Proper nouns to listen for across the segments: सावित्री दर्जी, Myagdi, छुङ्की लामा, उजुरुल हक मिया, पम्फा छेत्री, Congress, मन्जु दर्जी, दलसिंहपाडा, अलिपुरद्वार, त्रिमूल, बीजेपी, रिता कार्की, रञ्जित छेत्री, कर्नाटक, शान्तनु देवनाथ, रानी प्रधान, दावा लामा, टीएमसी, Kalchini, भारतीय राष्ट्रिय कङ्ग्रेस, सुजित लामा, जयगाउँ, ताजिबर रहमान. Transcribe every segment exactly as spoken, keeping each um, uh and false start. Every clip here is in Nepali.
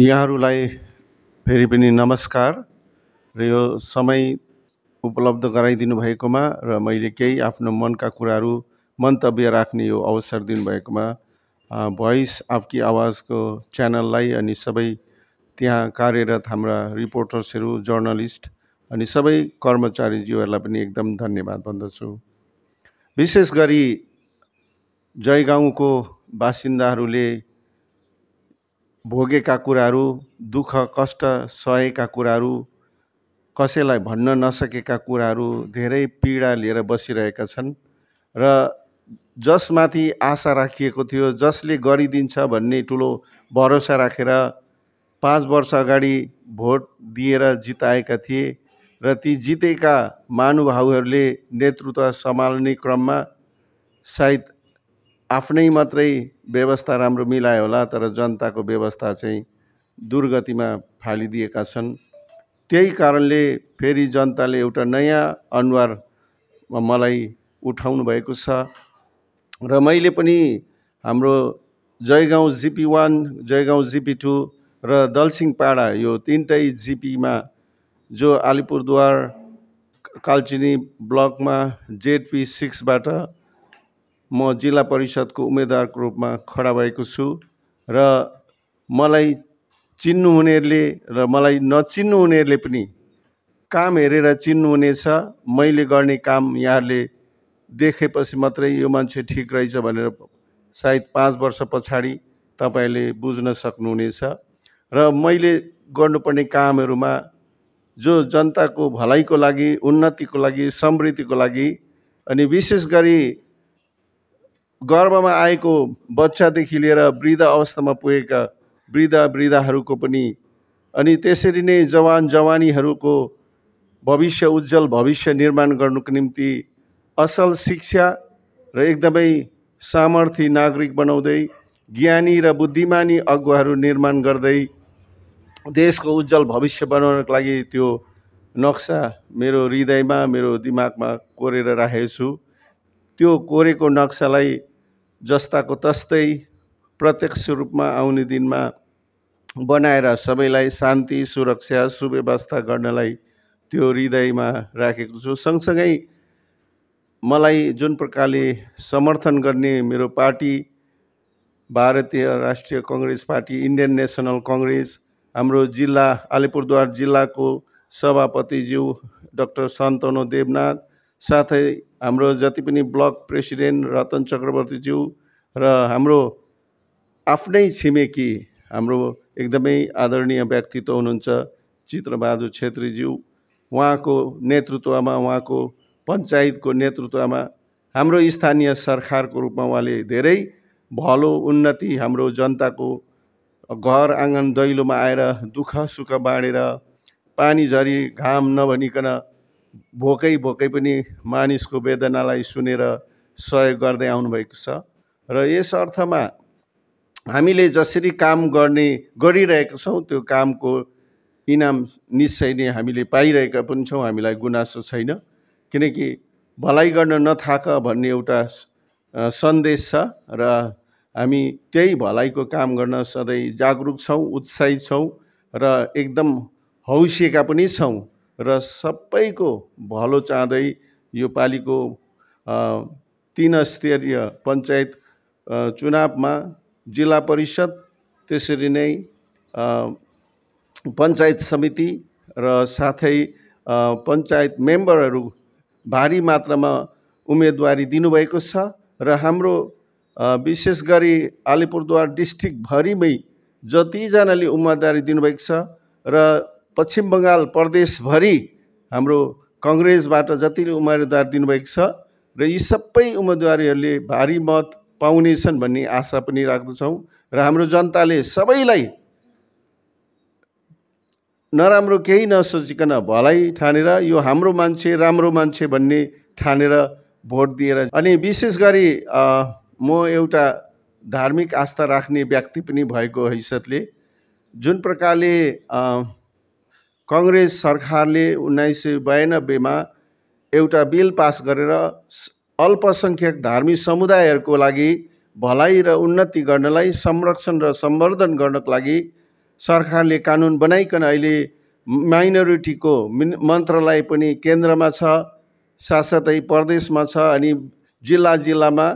यहाँहरूलाई फेरि पनि नमस्कार र यो समय उपलब्ध गराइदिनु भएकोमा र मैले केही आफ्नो मनका कुराहरू मन्तव्य राख्ने यो अवसर दिनुभएकोमा भोइस आफ्की आवाजको च्यानललाई अनि सबै त्यहाँ कार्यरत हाम्रा रिपोर्टर्सहरू जर्नलिस्ट अनि सबै कर्मचारीज्यूहरूलाई पनि एकदम धन्यवाद भन्दछु। विशेष गरी जयगाउँको बासिन्दाहरूले भोगेका कुराहरू, दुःख कष्ट सहेका कुराहरू, कसैलाई भन्न नसकेका कुराहरू, धेरै पीडा लिएर बसिरहेका छन् र जसमाथि आशा राखिएको थियो, जसले गरिदिन्छ भन्ने ठुलो भरोसा राखेर पाँच वर्ष अगाडि भोट दिएर जिताएका थिए र ती जितेका महानुभावहरूले नेतृत्व सम्हाल्ने क्रममा सायद आफ्नै मात्रै व्यवस्था राम्रो मिलायो होला, तर जनताको व्यवस्था चाहिँ दुर्गतिमा फालिदिएका छन्। त्यही कारणले फेरि जनताले एउटा नयाँ अनुहार मलाई उठाउनु भएको छ र मैले पनि हाम्रो जयगाउँ GP one, जयगाउँ GP two र दलसिंहपाडा यो तिनटै जिपीमा जो अलिपुरद्वार कालचिनी ब्लकमा जेडपी सिक्सबाट म जिल्ला परिषदको उम्मेदवारको रूपमा खडा भएको छु र मलाई चिन्नुहुनेहरूले र मलाई नचिन्नुहुनेहरूले पनि काम हेरेर चिन्नुहुनेछ। मैले गर्ने काम यहाँले देखेपछि मात्रै यो मान्छे ठिक रहेछ भनेर सायद पाँच वर्ष पछाडि तपाईले बुझ्न सक्नुहुनेछ र मैले गर्नुपर्ने कामहरूमा जो जनताको भलाइको लागि, उन्नतिको लागि, समृद्धिको लागि अनि विशेष गरी गर्भमा आएको बच्चादेखि लिएर वृद्ध अवस्थामा पुगेका वृद्ध वृद्धाहरूको पनि अनि त्यसरी नै जवान जवानीहरूको भविष्य, उज्जवल भविष्य निर्माण गर्नुको निम्ति असल शिक्षा र एकदमै सामर्थी नागरिक बनाउँदै, ज्ञानी र बुद्धिमानी अगुवाहरू निर्माण गर्दै देशको उज्जवल भविष्य बनाउनको लागि त्यो नक्सा मेरो हृदयमा, मेरो दिमागमा कोरेर राखेको छु। त्यो कोरेको नक्सालाई जस्ताको तस्तै प्रत्यक्ष रूपमा आउने दिनमा बनाएर सबैलाई शान्ति, सुरक्षा, सुव्यवस्था गर्नलाई त्यो हृदयमा राखेको छु। सँगसँगै मलाई जुन प्रकारले समर्थन गर्ने मेरो party भारतीय राष्ट्रिय कङ्ग्रेस party, Indian National Congress, हाम्रो जिल्ला अलिपुरद्वार जिल्लाको सभापतिज्यू डाक्टर शान्तनु देवनाथ, साथै हाम्रो जति पनि ब्लक प्रेसिडेन्ट रतन चक्रवर्तीज्यू र हाम्रो आफ्नै छिमेकी हाम्रो एकदमै आदरणीय व्यक्तित्व हुनुहुन्छ चित्रबहादुर छेत्रीज्यू, उहाँको नेतृत्वमा, उहाँको पञ्चायतको नेतृत्वमा हाम्रो स्थानीय सरकारको रूपमा उहाँले धेरै भलो उन्नति हाम्रो जनताको घर आँगन दैलोमा आएर दुःख सुख बाँडेर पानी झरी घाम नभनिकन भोकै भोकै पनि मानिसको वेदनालाई सुनेर सहयोग गर्दै आउनुभएको छ र यस अर्थमा हामीले जसरी काम गर्ने गरिरहेका छौँ त्यो कामको इनाम निश्चय नै हामीले पाइरहेका पनि छौँ। हामीलाई गुनासो छैन, किनकि भलाइ गर्न नथाक भन्ने एउटा सन्देश छ र हामी त्यही भलाइको काम गर्न सधैँ जागरुक छौँ, उत्साहित छौँ र एकदम हौसिएका पनि छौँ र सबैको भलो चाहँदै यो पालिको तीन स्तरीय पञ्चायत चुनावमा जिल्ला परिषद, त्यसरी नै पञ्चायत समिति र साथै पञ्चायत मेम्बरहरू भारी मात्रामा उम्मेदवारी दिनुभएको छ र हाम्रो विशेष गरी अलिपुरद्वार डिस्ट्रिक्टभरिमै जतिजनाले उम्मेदवारी दिनुभएको छ र पश्चिम बङ्गाल प्रदेशभरि हाम्रो कङ्ग्रेसबाट जतिले उम्मेदवार दिनुभएको छ र यी सबै उम्मेदवारीहरूले भारी मत पाउनेछन् भन्ने आशा पनि राख्दछौँ र हाम्रो जनताले सबैलाई नराम्रो केही नसोचिकन भलाइ ठानेर यो हाम्रो मान्छे, राम्रो मान्छे भन्ने ठानेर भोट दिएर अनि विशेष गरी म एउटा धार्मिक आस्था राख्ने व्यक्ति पनि भएको हैसियतले जुन प्रकारले कांग्रेस सरकारले उन्नाइस सौ बयानब्बे में एउटा बिल पास गरेर अल्पसंख्यक धार्मिक समुदायहरूको लागि भलाई र उन्नति गर्नलाई संरक्षण र संवर्धन गर्नको लागि सरकारले कानून बनाइकन अहिले माइनोरिटीको मन्त्रालय पनि केन्द्रमा छ, साथसाथै प्रदेशमा छ अनि जिल्ला जिल्लामा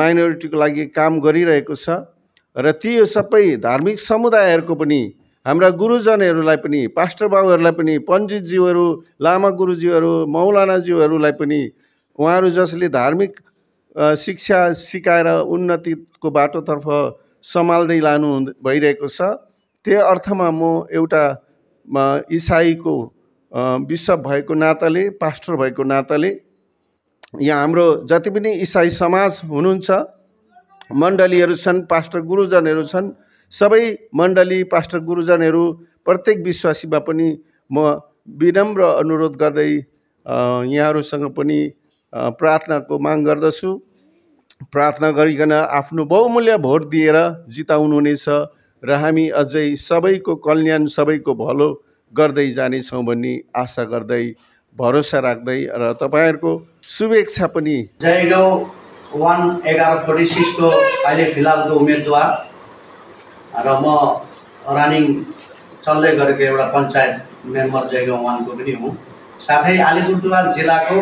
माइनोरिटीको लागि काम गरिरहेको छ र त्यो सबै धार्मिक समुदायहरुको पनि हाम्रा गुरुजनहरुलाई पनि पास्टरबाबुहरुलाई पनि पण्डितज्यूहरु लामा गुरुज्यूहरु मौलानाज्यूहरुलाई पनि उहाँहरु जसले धार्मिक शिक्षा सिकाएर उन्नतिको बाटोतर्फ सम्हाल्दै लानु भइरहेको छ। त्यो अर्थमा म एउटा ईसाईको बिशप भएको नाताले पास्टर भएको नाताले यहाँ हाम्रो जति पनि ईसाई समाज हुनुहुन्छ मण्डलीहरू छन्, पास्टर गुरुजनहरू छन्, सबै मण्डली पास्टर गुरुजनहरू प्रत्येक विश्वासीमा पनि म विनम्र अनुरोध गर्दै यहाँहरूसँग पनि प्रार्थनाको माग गर्दछु। प्रार्थना गरिकन आफ्नो बहुमूल्य भोट दिएर जिताउनुहुनेछ र हामी अझै सबैको कल्याण सबैको भलो गर्दै जानेछौँ भन्ने आशा गर्दै भरोसा राख्दै र तपाईहरुको शुभेच्छा पनि। जयगाउँ एक एघार फोर्टी सिक्स को अहिले फिलहालको उम्मेदवार र म रनिङ चल्दै गरेको एउटा पञ्चायत मेम्बर जयगाउँ एक को पनि हुँ, साथै अलिपुरद्वार जिल्लाको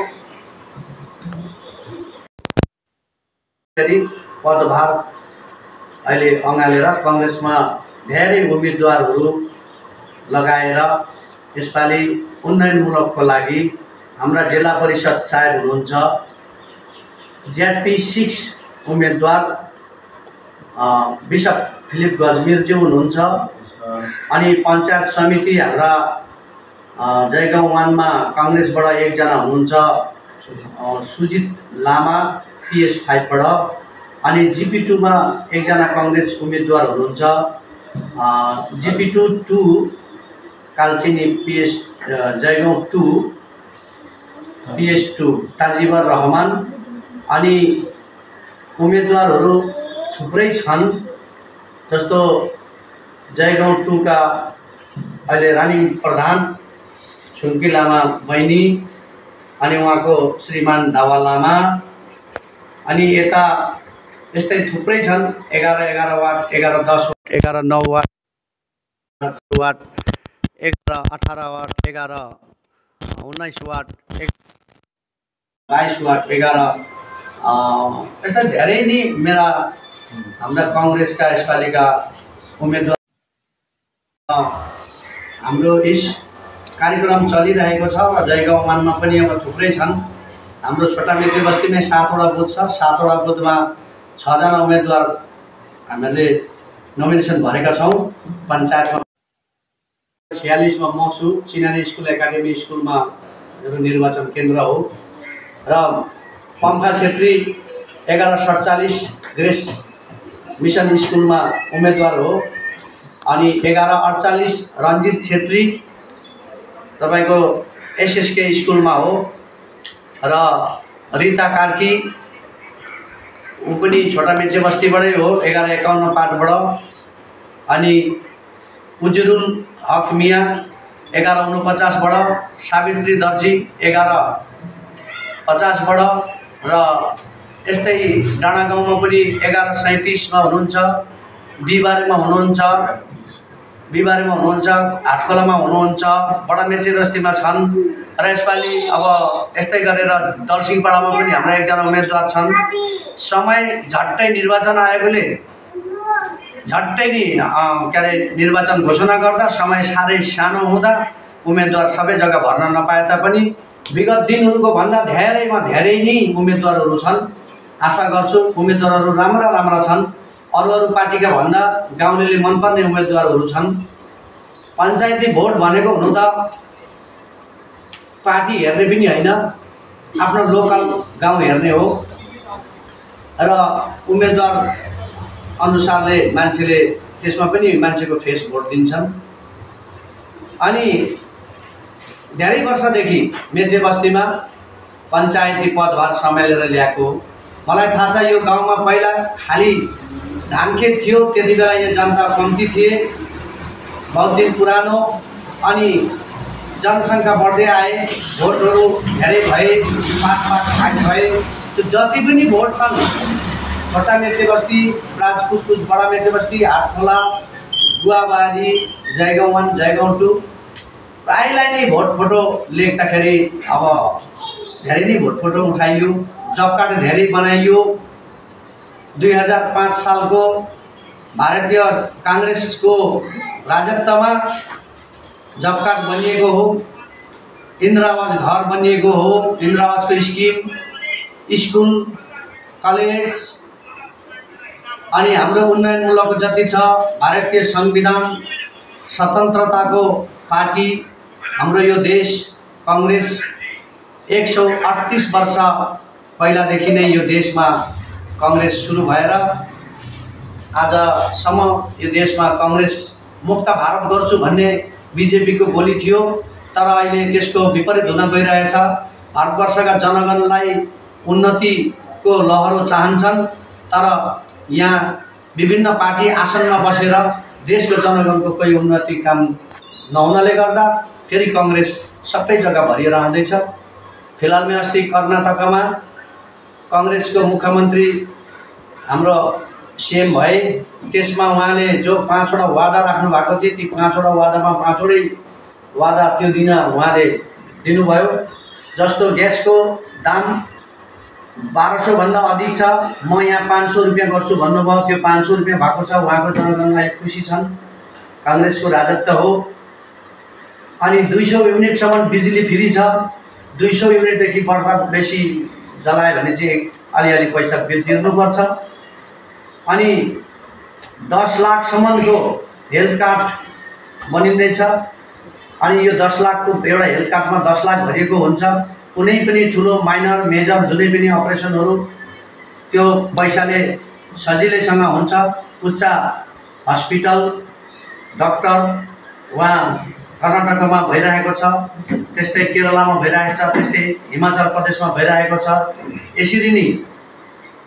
पदभार अहिले अँगालेर कङ्ग्रेसमा धेरै उम्मेदवारहरू लगाएर यसपालि उन्नयनमूलकको लागि हाम्रा जिल्ला परिषद सायद हुनुहुन्छ जेडपी सिक्स उम्मेदवार बिशप फिलिप गजमीरज्यू हुनुहुन्छ, अनि पञ्चायत समिति हाम्रा जयगाउँ वानमा कङ्ग्रेसबाट एकजना हुनुहुन्छ सुजित लामा पिएस फाइभबाट, अनि जीपी टूमा एकजना कङ्ग्रेस उम्मेदवार हुनुहुन्छ GP two two Kalchini PS जयगाउँ two PS two ताजिबर रहमान, अनि उम्मेदवारहरू थुप्रै छन्। जस्तो जयगाउँ टू का अहिले रानी प्रधान छुङ्की लामा बहिनी अनि उहाँको श्रीमान दावा लामा, अनि यता यस्तै थुप्रै छन् एघार एघार वाट एघार दस वाट एघार नौ वाट वाट एघार अठार वाट एघार उन्नाइस वाट बाइस वाट एघार यस्ता धेरै नै मेरा हाम्रा कङ्ग्रेसका यसपालिका उम्मेदवार हाम्रो यस कार्यक्रम चलिरहेको छ र जयगाउँ वानमा पनि अब थुप्रै छन्। हाम्रो छोटा मेची बस्तीमै सातवटा बुथ छ, सातवटा बुथमा छजना उम्मेदवार हामीले नोमिनेसन भरेका छौँ। पञ्चायतमा छयालिसमा म छु, चिनानी स्कुल एकाडेमी स्कुलमा मेरो निर्वाचन केन्द्र हो, र पम्फा छेत्री एघार सडचालिस ग्रेस मिसन स्कुलमा उम्मेदवार हो, अनि एघार अडचालिस रञ्जित छेत्री तपाईँको एसएसके स्कुलमा हो, र रिता कार्की ऊ पनि छोटा मेचे बस्तीबाटै हो एघार एकाउन्न पाठबाट, अनि उजुरुल हक मिया एघार उनपचासबाट, सावित्री दर्जी एघार पचासबाट, र यस्तै डाँडा गाउँमा पनि एघार सैँतिसमा हुनुहुन्छ, बिहिबारेमा हुनुहुन्छ बिहिबारेमा हुनुहुन्छ हाटखोलामा हुनुहुन्छ, बडा मेचे बस्तीमा छन्, र यसपालि अब यस्तै गरेर दलसिंहपाडामा पनि हाम्रा एकजना उम्मेदवार छन्। समय झट्टै निर्वाचन आयोगले झट्टै नि के अरे निर्वाचन घोषणा गर्दा समय साह्रै सानो हुँदा उम्मेदवार सबै जग्गा भर्न नपाए तापनि विगत दिनहरूको भन्दा धेरैमा धेरै नै उम्मेदवारहरू छन्। आशा गर्छु उम्मेदवारहरू राम्रा राम्रा छन्, अरू अरू पार्टीका भन्दा गाउँलेले मनपर्ने उम्मेदवारहरू छन्। पञ्चायती भोट भनेको हुनु त पार्टी हेर्ने पनि होइन, आफ्नो लोकल गाउँ हेर्ने हो, र उम्मेदवार अनुसारले मान्छेले त्यसमा पनि मान्छेको फेस भोट दिन्छन्। अनि धेरै वर्षदेखि मेचे बस्तीमा पञ्चायती पदभार सम्हालेर ल्याएको, मलाई थाहा छ यो गाउँमा पहिला खाली धानखेत थियो, त्यति बेला यहाँ जनता कम्ती थिए, बहुत दिन पुरानो, अनि जनसङ्ख्या बढ्दै आए, भोटहरू धेरै भए, पाँच पाँच खाट भए, त्यो जति पनि भोट छन् छोटा मेचे बस्ती राज कुसकुस बडा मेचे बस्ती हाटखोला गुवाबारी जायगाउँ वन जायगाउँ टू प्रायलाई नै भोट फोटो लेख्दाखेरि अब धेरै नै भोट फोटो उठाइयो, जब कार्ड धेरै बनाइयो। दुई हजार पाँच साल को भारतीय कांग्रेस को राजत्व में जब कार्ड बनिएको हो, इन्दिरा आवास घर बनिएको हो, इन्दिरा आवास को स्कीम, स्कूल कलेज अनि हाम्रो उन्नयनमूलक जति छ भारतीय संविधान स्वतंत्रता को पार्टी हाम्रो यो देश कांग्रेस एक सौ अड़तीस वर्ष पहिलादेखि नै यो देश में कांग्रेस सुरू भएर आजसम्म यो देश में कांग्रेस मुक्त भारत गर्छु भन्ने बीजेपी को बोली थियो, तर अहिले त्यसको विपरीत हुन गइरहेछ। भारतवर्षका जनगणलाई उन्नति को लहरो चाहन्छन्, तर यहाँ विभिन्न पार्टी आसन में बसेर देश के जनगण को कोई उन्नति काम नहुनाले गर्दा फेरि कांग्रेस सबै जग्गा भरिएर आउँदैछ। फिलहाल में अस्ति कर्नाटक में कांग्रेस को मुख्यमंत्री हाम्रो सीएम भए, त्यसमा उहाँले जो पाँचवटा वादा राख्नु भएको थियो ती पाँचवटा वादामा पाँचवटै वादा त्यो दिन उहाँले दिनुभयो। जस्तो गैस को दाम बाह्र सौ भन्दा अधिक छ, म यहाँ पाँच सौ रुपया गर्छु भन्नुभयो, त्यो पाँच सौ रुपया भएको छ। वहाँको जनगणलाई खुसी छन्, कांग्रेस को राजत्व हो। अनि दुई सौ युनिटसम्म बिजुली फ्री छ, दुई सौ युनिटदेखि बढ्दा बेसी जलायो भने चाहिँ अलिअलि पैसा बिल तिर्नुपर्छ। अनि दस लाखसम्मको हेल्थ कार्ड बनिँदैछ, अनि यो दस लाख को एउटा हेल्थ कार्डमा दस लाख भरिएको हुन्छ। कुनै पनि ठुलो माइनर मेजर जुनै पनि अपरेसनहरू त्यो पैसाले सजिलैसँग हुन्छ। उच्च हस्पिटल डॉक्टर वहाँ कर्नाटकमा भइरहेको छ, त्यस्तै केरलामा भइरहेको छ, त्यस्तै हिमाचल प्रदेशमा भइरहेको छ। यसरी नै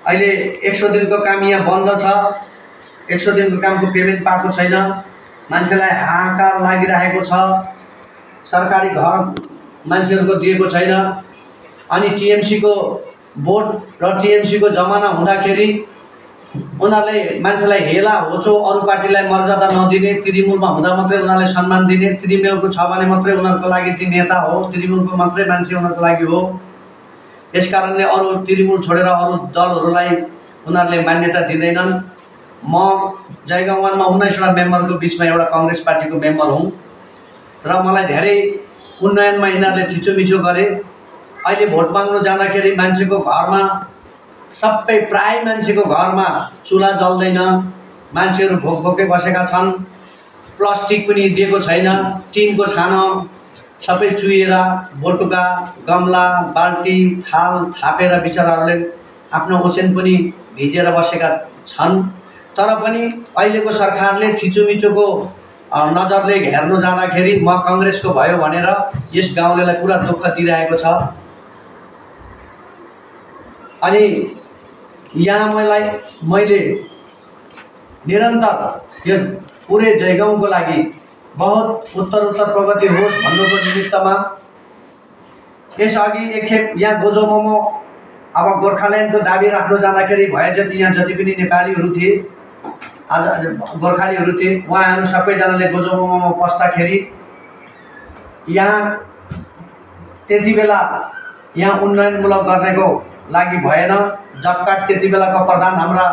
अहिले एक सौ दिनको काम यहाँ बन्द छ, एक सौ दिनको कामको पेमेन्ट पाएको छैन, मान्छेलाई हाहाकार लागिरहेको छ। सरकारी घर मान्छेहरुको दिएको छैन। अनि टीएमसी को बोर्ड र टीएमसी को जमाना हुँदाखेरि उनीहरूले मान्छेलाई हेला होचो, अरू पार्टीलाई मर्यादा नदिने, त्रिमूलमा हुँदा मात्रै उनीहरूले सम्मान दिने, त्रिमूलको छ भने मात्रै उनीहरूको लागि चाहिँ नेता हो, त्रिमूलको मात्रै मान्छे उनीहरूको लागि हो। यस कारणले अरू त्रिमूल छोडेर अरू दलहरूलाई उनीहरूले मान्यता दिँदैनन्। म जयगाउँ वनमा उन्नाइसवटा मेम्बरको बीचमा एउटा कांग्रेस पार्टीको मेम्बर हुँ र मलाई धेरै उन्नयनमा यिनीहरूले थिचोमिचो गरे। अहिले भोट माग्नु जाँदाखेरि मान्छेको घरमा सबै प्राय मान्छेको घरमा चुला जल्दैन, मान्छेहरू भोक भोकै बसेका छन्। प्लास्टिक पनि दिएको छैन, टिनको छानो सबै चुहिएर बोटुका गमला बाल्टी थाल थापेर बिचराहरूले आफ्नो ओछ्यान पनि भिजेर बसेका छन्। तर पनि अहिलेको सरकारले थिचोमिचोको नजरले घेर्नु जाँदाखेरि म कांग्रेसको भयो भनेर यस गाउँलेलाई पूरा दुःख दिइरहेको छ। अनि यहाँ मलाई मैले निरन्तर यो पूरे जयगाउँको लागि बहुत उत्तर उत्तर प्रगति होस् भन्नुको निमित्तमा यसअघि एकखेप यहाँ गोजोमा म अब गोर्खाल्यान्डको दाबी राख्नु जाँदाखेरि भए जति यहाँ जति पनि नेपालीहरू थिए, आज गोर्खालीहरू थिए, उहाँहरू सबैजनाले गोजोमा पस्दाखेरि यहाँ त्यति बेला यहाँ उन्नयनमूलक गर्नेको लागि भएन। जब कार्ड त्यति बेलाको प्रधान हाम्रा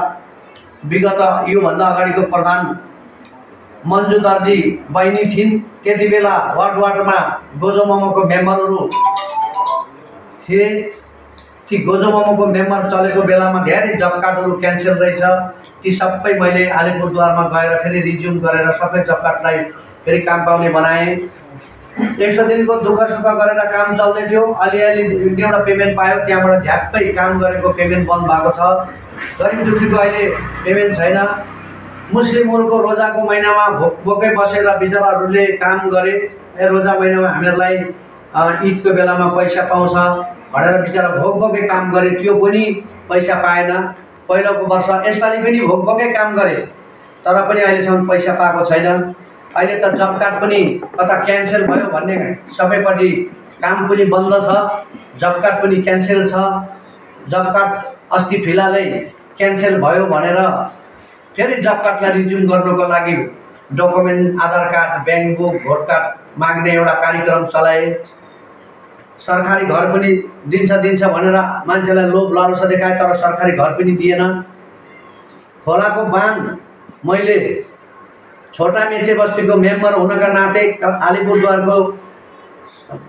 विगत योभन्दा अगाडिको प्रधान मन्जु दर्जी बहिनी थिइन्, त्यति बेला वार्ड वार्डमा गोजोममको मेम्बरहरू थिए। ती गोजोममको मेम्बर चलेको बेलामा धेरै जब कार्डहरू क्यान्सल रहेछ, ती सबै मैले अलिपुरद्वारमा गएर फेरि रिज्युम गरेर सबै जब कार्डलाई फेरि काम पाउने बनाएँ। एक सौ दिन को दुःख सुख गरेर काम चल्दै थियो, अलिअलि एउटा पेमेन्ट पायो, त्यहाँबाट झ्याप्पै काम गरेको पेमेन्ट बन्द भएको छ। गरीब दुःखीको अहिले पेमेन्ट छैन। मुस्लिमहरूको रोजाको महिनामा भोक भोकै बसेर बिचराहरूले काम गरे, रोजा महिनामा हामीहरूलाई ईदको बेलामा पैसा पाउँछ भनेर बिचरा भोक भोकै काम गरे, त्यो पनि पैसा पाएन। पहिलोको वर्ष यसपालि पनि भोक भोकै काम गरे तर पनि अहिलेसम्म पैसा पाएको छैन। अहिले त जब कार्ड पनि कता क्यान्सल भयो भन्ने सबैपट्टि काम पनि बन्द छ, जब कार्ड पनि क्यान्सल छ। जब कार्ड अस्ति फिलहालै क्यान्सल भयो भनेर फेरि जब कार्डलाई रिज्युम गर्नुको लागि document Aadhaar card bank book vote card माग्ने एउटा कार्यक्रम चलाए। सरकारी घर पनि दिन्छ दिन्छ भनेर मान्छेलाई लोभ लालसा देखाए तर सरकारी घर पनि दिएन। खोलाको बाँध मैले छोटा मेचे बस्तीको मेम्बर हुनका नाते आलिपुरद्वारको